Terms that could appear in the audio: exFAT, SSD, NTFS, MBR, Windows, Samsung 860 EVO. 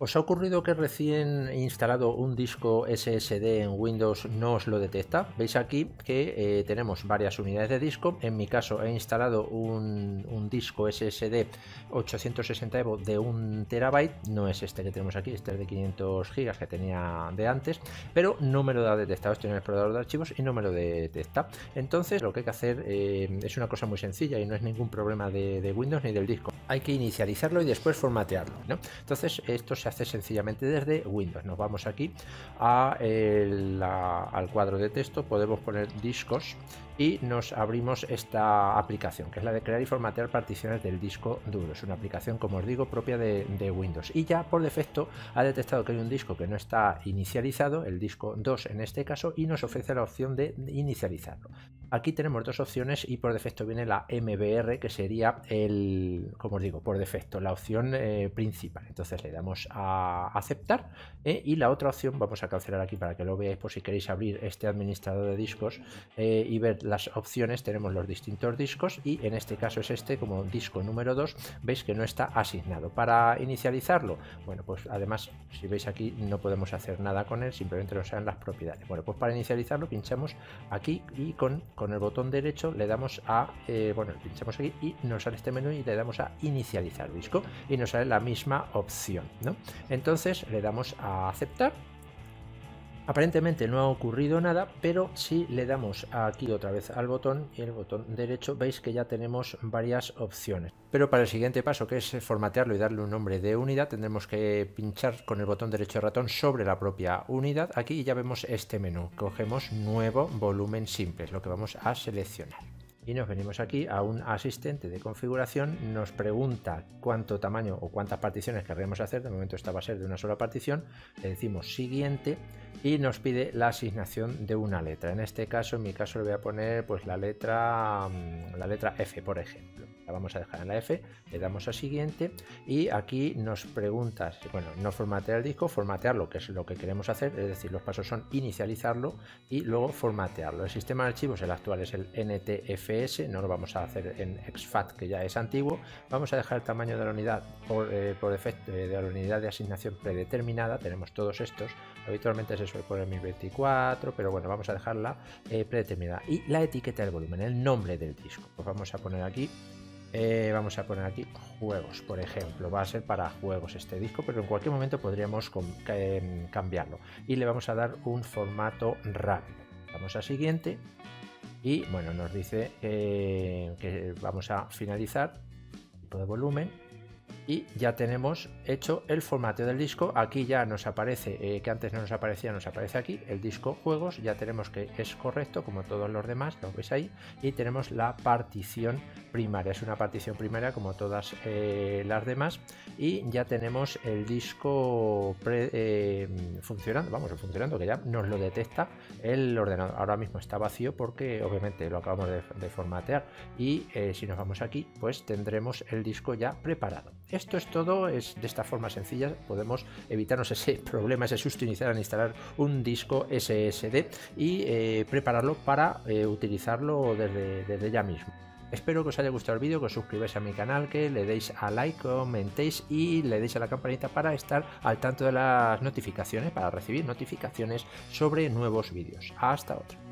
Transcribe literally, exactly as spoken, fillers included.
¿Os ha ocurrido que recién instalado un disco S S D en Windows no os lo detecta? Veis aquí que eh, tenemos varias unidades de disco. En mi caso he instalado un, un disco S S D ochocientos sesenta EVO de un terabyte. No es este que tenemos aquí, este es de quinientos gigas que tenía de antes, pero no me lo ha detectado. Estoy en el explorador de archivos y no me lo detecta. Entonces lo que hay que hacer eh, es una cosa muy sencilla y no es ningún problema de, de Windows ni del disco. Hay que inicializarlo y después formatearlo, ¿no? Entonces esto se hace sencillamente desde Windows. Nos vamos aquí a el, a, al cuadro de texto, podemos poner discos y nos abrimos esta aplicación que es la de crear y formatear particiones del disco duro. Es una aplicación, como os digo, propia de, de Windows, y ya por defecto ha detectado que hay un disco que no está inicializado, el disco dos en este caso, y nos ofrece la opción de inicializarlo. Aquí tenemos dos opciones y por defecto viene la M B R, que sería el, como os digo, por defecto la opción eh, principal. Entonces le damos a aceptar eh, y la otra opción, vamos a cancelar aquí para que lo veáis por si queréis abrir este administrador de discos eh, y ver las opciones. Tenemos los distintos discos y en este caso es este como disco número dos. Veis que no está asignado. Para inicializarlo, bueno, pues además si veis aquí no podemos hacer nada con él, simplemente nos dan las propiedades. Bueno, pues para inicializarlo pinchamos aquí y con, con el botón derecho le damos a, eh, bueno, pinchamos aquí y nos sale este menú y le damos a inicializar disco y nos sale la misma opción, ¿no? Entonces le damos a aceptar. Aparentemente no ha ocurrido nada, pero si le damos aquí otra vez al botón y el botón derecho, veis que ya tenemos varias opciones. Pero para el siguiente paso, que es formatearlo y darle un nombre de unidad, tendremos que pinchar con el botón derecho de ratón sobre la propia unidad. Aquí ya vemos este menú. Cogemos nuevo volumen simple, es lo que vamos a seleccionar. Y nos venimos aquí a un asistente de configuración, nos pregunta cuánto tamaño o cuántas particiones queremos hacer. De momento esta va a ser de una sola partición, le decimos siguiente y nos pide la asignación de una letra. En este caso, en mi caso le voy a poner pues la letra, la letra F, por ejemplo. La vamos a dejar en la F, le damos a siguiente y aquí nos pregunta, bueno, no formatear el disco, formatearlo, que es lo que queremos hacer, es decir, los pasos son inicializarlo y luego formatearlo. El sistema de archivos, el actual es el N T F S, no lo vamos a hacer en exFAT, que ya es antiguo. Vamos a dejar el tamaño de la unidad por, eh, por defecto, eh, de la unidad de asignación predeterminada. Tenemos todos estos, habitualmente se suele poner mil veinticuatro, pero bueno, vamos a dejarla eh, predeterminada. Y la etiqueta del volumen, el nombre del disco, pues vamos a poner aquí Eh, vamos a poner aquí juegos, por ejemplo. Va a ser para juegos este disco, pero en cualquier momento podríamos eh, cambiarlo. Y le vamos a dar un formato rápido. Vamos a siguiente. Y bueno, nos dice eh, que vamos a finalizar tipo de volumen y ya tenemos hecho el formateo del disco. Aquí ya nos aparece, eh, que antes no nos aparecía, nos aparece aquí el disco juegos. Ya tenemos que es correcto como todos los demás, lo veis ahí, y tenemos la partición primaria, es una partición primaria como todas eh, las demás, y ya tenemos el disco pre, eh, funcionando, vamos, funcionando, que ya nos lo detecta el ordenador. Ahora mismo está vacío porque obviamente lo acabamos de, de formatear y eh, si nos vamos aquí pues tendremos el disco ya preparado. Esto es todo, es de esta forma sencilla podemos evitarnos ese problema, ese susto inicial al instalar un disco S S D y eh, prepararlo para eh, utilizarlo desde, desde ya mismo. Espero que os haya gustado el vídeo, que os suscribáis a mi canal, que le deis a like, comentéis y le deis a la campanita para estar al tanto de las notificaciones, para recibir notificaciones sobre nuevos vídeos. Hasta otra.